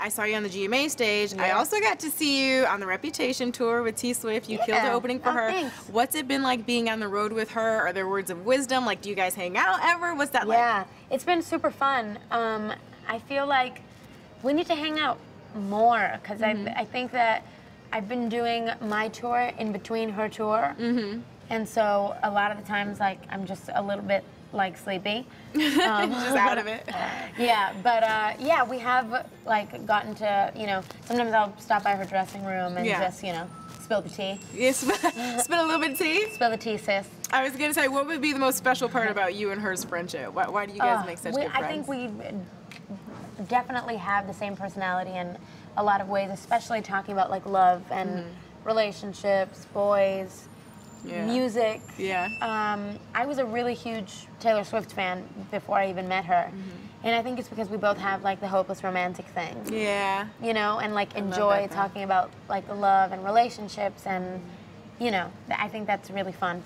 I saw you on the GMA stage. Yes. I also got to see you on the Reputation Tour with T-Swift. You killed the opening for her. Thanks. What's it been like being on the road with her? Are there words of wisdom? Like, do you guys hang out ever? What's that like? Yeah, it's been super fun. I feel like we need to hang out more, because I think that I've been doing my tour in between her tour. And so a lot of the times, like, I'm just a little bit like sleepy. Just out of it. Yeah, but yeah, we have like gotten to, you know, sometimes I'll stop by her dressing room and just, you know, spill the tea. Yeah, spill a little bit of tea? Spill the tea, sis. I was gonna say, what would be the most special part about you and hers friendship? Why do you guys make such good friends? I think we definitely have the same personality in a lot of ways, especially talking about like love and relationships, boys, music. Yeah. I was a really huge Taylor Swift fan before I even met her. And I think it's because we both have like the hopeless romantic thing. Yeah. You know, and like enjoy talking about like love and relationships, and you know, I think that's really fun.